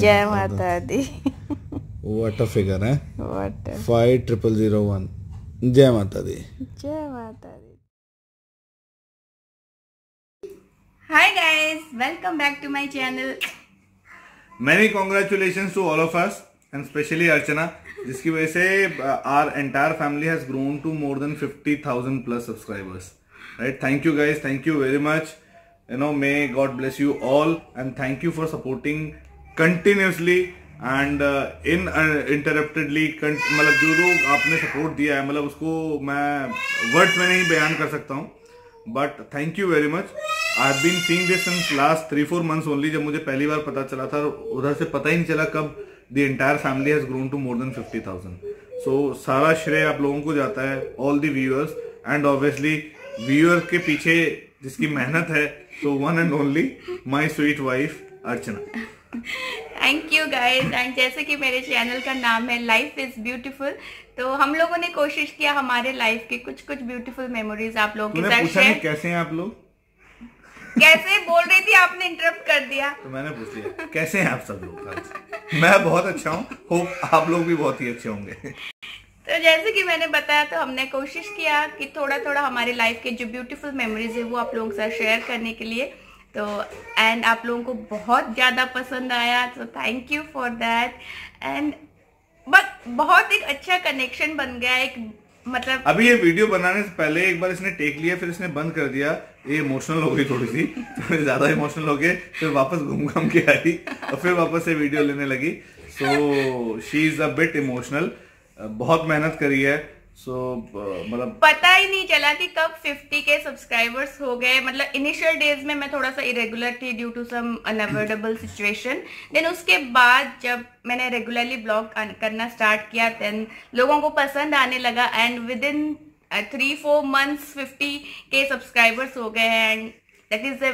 जय माता आदि। व्हाट अ फिगर है, व्हाट 50001। जय माता दी, जय माता दी। Hi guys, welcome back to my channel. Many congratulations to all of us and specially Archana, जिसकी वजह से our entire family has grown to more than 50,000 plus subscribers, right. Thank you guys, thank you very much, you know, may God bless you all and thank you for supporting continuously and in interruptedly. मतलब जो लोग आपने support दिया है, मतलब उसको मैं words में नहीं बयान कर सकता हूँ, but thank you very much. I have been seeing this since last 3-4 months only. जब मुझे पहली बार पता चला था, उधर से पता ही नहीं चला कब the entire family has grown to more than 50,000। So सारा श्रेय आप लोगों को जाता है, all the viewers and obviously viewers के पीछे जिसकी मेहनत है, so one and only my sweet wife Archana. Thank you guys. And जैसे कि मेरे चैनल का नाम है लाइफ इज ब्यूटीफुल, तो हम लोगों ने कोशिश किया हमारे लाइफ के कुछ कुछ ब्यूटीफुल मेमोरीज आप लोगों के साथ शेयर। कैसे हैं आप लोग? कैसे बोल रही थी, आपने इंटरप्ट कर दिया तो मैंने पूछ लिया कैसे हैं आप सब लोग। मैं बहुत अच्छा हूँ, होप आप लोग भी बहुत ही अच्छे होंगे। तो जैसे कि मैंने बताया, तो हमने कोशिश किया कि थोड़ा थोड़ा हमारे लाइफ के जो ब्यूटीफुल मेमोरीज है वो आप लोगों के साथ शेयर करने के लिए। तो एंड आप लोगों को बहुत ज़्यादा पसंद आया, तो thank you for that. And but बहुत एक अच्छा कनेक्शन बन गया, एक मतलब अभी ये वीडियो बनाने से पहले एक बार इसने टेक लिया, फिर इसने बंद कर दिया ये इमोशनल हो गई थोड़ी सी, थोड़ी ज्यादा इमोशनल हो गए, फिर वापस घूम घाम के आई और फिर वापस से वीडियो लेने लगी। So she is a bit emotional, बहुत मेहनत करी है। सो मतलब पता ही नहीं चला कि कब 50 के सब्सक्राइबर्स हो गए। मतलब इनिशियल डेज में मैं थोड़ा सा इरेगुलर थी due to some unavoidable situation. Then उसके बाद जब मैंने रेगुलरली ब्लॉग करना स्टार्ट किया देन लोगों को पसंद आने लगा and within 3-4 months 50K subscribers हो गए हैं and that is a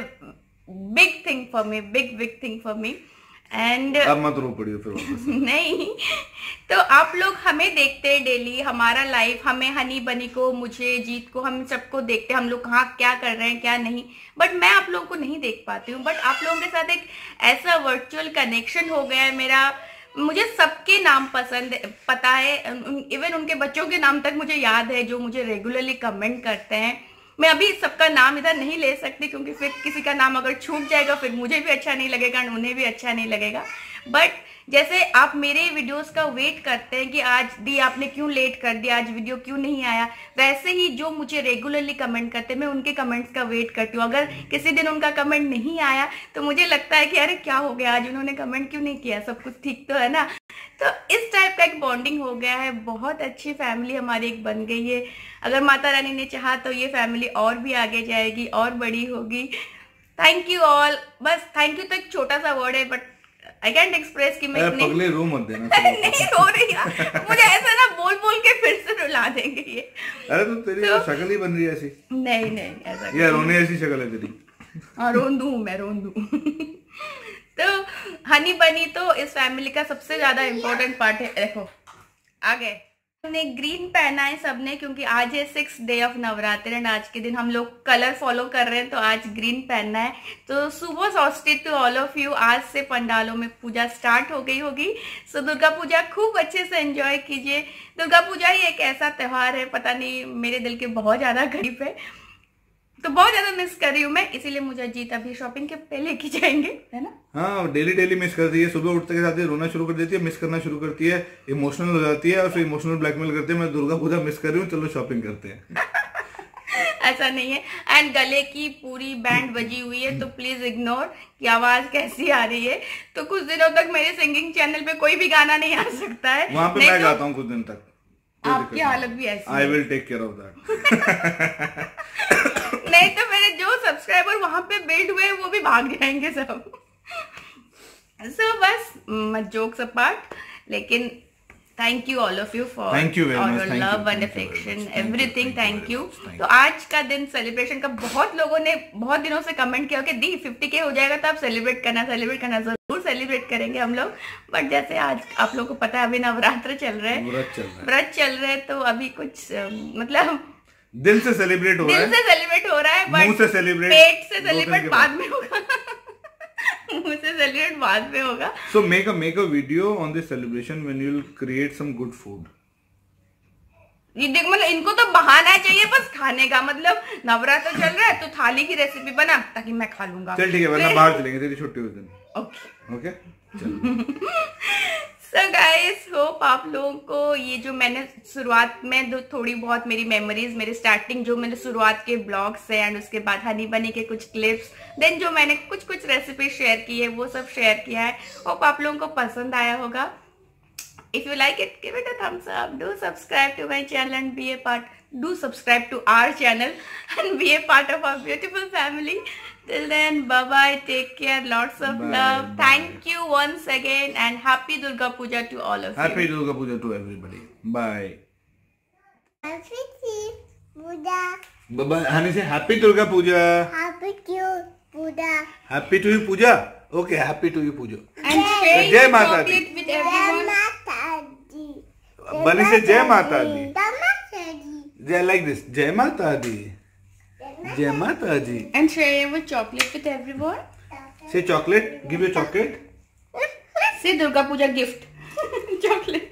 big thing for me, big thing for me. And अब मत रो पड़ियो फिर वापस नहीं तो आप लोग हमें देखते हैं डेली, हमारा लाइफ, हमें हनी बनी को, मुझे, जीत को, हम सबको देखते हैं हम लोग कहाँ क्या कर रहे हैं क्या नहीं। बट मैं आप लोगों को नहीं देख पाती हूँ, बट आप लोगों के साथ एक ऐसा वर्चुअल कनेक्शन हो गया है मेरा। मुझे सबके नाम पता है, इवन उनके बच्चों के नाम तक मुझे याद है जो मुझे रेगुलरली कमेंट करते हैं। मैं अभी सबका नाम इधर नहीं ले सकती क्योंकि फिर किसी का नाम अगर छूट जाएगा फिर मुझे भी अच्छा नहीं लगेगा और उन्हें भी अच्छा नहीं लगेगा। बट जैसे आप मेरे वीडियोस का वेट करते हैं कि आज दी आपने क्यों लेट कर दिया, आज वीडियो क्यों नहीं आया, वैसे ही जो मुझे रेगुलरली कमेंट करते हैं मैं उनके कमेंट्स का वेट करती हूँ। अगर किसी दिन उनका कमेंट नहीं आया तो मुझे लगता है कि अरे क्या हो गया, आज उन्होंने कमेंट क्यों नहीं किया, सब कुछ ठीक तो है ना। तो इस टाइप का एक बॉन्डिंग हो गया है, बहुत अच्छी फैमिली हमारी एक बन गई है। अगर माता रानी ने चाहा तो ये फैमिली और भी आगे जाएगी और बड़ी होगी। Thank you all. बस थैंक यू तो एक छोटा सा वर्ड है बट I can't express कि मैं पगले रो मत देना नहीं रो रही यार, मुझे ऐसा ना बोल के फिर से रुला देंगे ये। अरे तो तेरी शक्ल ही बन रही है ऐसी। नहीं ऐसा यार, रोने ऐसी शक्ल है तेरी। हाँ रोन दूं तो हनी बनी तो इस फैमिली का सबसे ज्यादा इम्पोर्टेंट पार्ट है। देखो आगे ने ग्रीन पहना है सबने क्योंकि आज है 6th day of Navratri and आज के दिन हम लोग कलर फॉलो कर रहे हैं तो आज ग्रीन पहनना है। तो सुबह सॉस्टी टू ऑल ऑफ यू। आज से पंडालों में पूजा स्टार्ट हो गई होगी। सो दुर्गा पूजा खूब अच्छे से एंजॉय कीजिए। दुर्गा पूजा ही एक ऐसा त्यौहार है, पता नहीं मेरे दिल के बहुत ज़्यादा करीब है तो बहुत ज्यादा मिस कर रही हूँ मैं, इसीलिए मुझे जीत अभी शॉपिंग के पहले की जाएंगे है ना। हाँ डेली मिस करती है, सुबह उठते के साथ ही रोना शुरू कर देती है, मिस करना शुरू करती है, इमोशनल हो जाती है और फिर इमोशनल ब्लैकमेल करती है मैं दुर्गा पूजा मिस कर रही हूँ चलो शॉपिंग करते हैं ऐसा नहीं है। एंड गले की पूरी बैंड बजी हुई है तो प्लीज इग्नोर कि आवाज कैसी आ रही है। तो कुछ दिनों तक मेरे सिंगिंग चैनल पे कोई भी गाना नहीं आ सकता है, वहाँ पे मैं गाता हूँ कुछ दिन तक। आपकी हालत भी ऐसी। I will take care of that नहीं तो मेरे जो सब्सक्राइबर वहां पे बिल्ड हुए वो भी भाग जाएंगे सब। सो बस जोक्स अपार्ट, लेकिन thank you all of you for your love and affection everything. Thank you. तो आज का दिन सेलिब्रेशन का, बहुत लोगों ने बहुत दिनों से कमेंट किया कि दी 50K हो जाएगा तो आप सेलिब्रेट करना जरूर सेलिब्रेट करेंगे हम लोग। बट जैसे आज आप लोगों को पता है अभी नवरात्र चल रहे हैं, व्रत चल रहे हैं तो अभी कुछ मतलब दिल से सेलिब्रेट हो रहा है, बट पेट से सेलिब्रेट बाद में होगा मुंह से सेलिब्रेट बाद में होगा। So make a video on this celebration when you will create some good food. ये देख मतलब इनको तो बहाना चाहिए बस खाने का, मतलब नवरात्र तो चल रहा है तो थाली की रेसिपी बना ताकि मैं खा लूंगा। चल ठीक है वरना बाहर चलेंगे तेरी छुट्टी उस दिन। ओके चलो सो गाइस होप आप लोगों को ये जो मैंने शुरुआत में थोड़ी बहुत मेरी मेमोरीज, मेरे स्टार्टिंग जो मैंने शुरुआत के ब्लॉग्स है एंड उसके बाद हनी बनी के कुछ क्लिप्स, देन जो मैंने कुछ रेसिपी शेयर की है वो सब शेयर किया है। होप आप लोगों को पसंद आया होगा। If you like it give it a thumbs up, do subscribe to my channel and be a part of our beautiful family. Till then, bye-bye, take care, lots of love. Thank you once again and Happy Durga Pooja to all of you. Happy Durga Pooja to everybody. Bye. Happy Pooja. Bye-bye. Hani say Happy Durga Pooja. Happy to you, Pooja. Happy to you, Pooja. Okay, Happy to you, Pooja. And share Jai Mata Adi with everyone. Jai Mata Adi. Bani say Jai Mata Adi. Jai Mata Adi. Jai like this. Jai Mata Adi. Jai Mata Adi. And share your chocolate with everyone. Say chocolate. Give your chocolate. Say Durga Puja gift. Chocolate.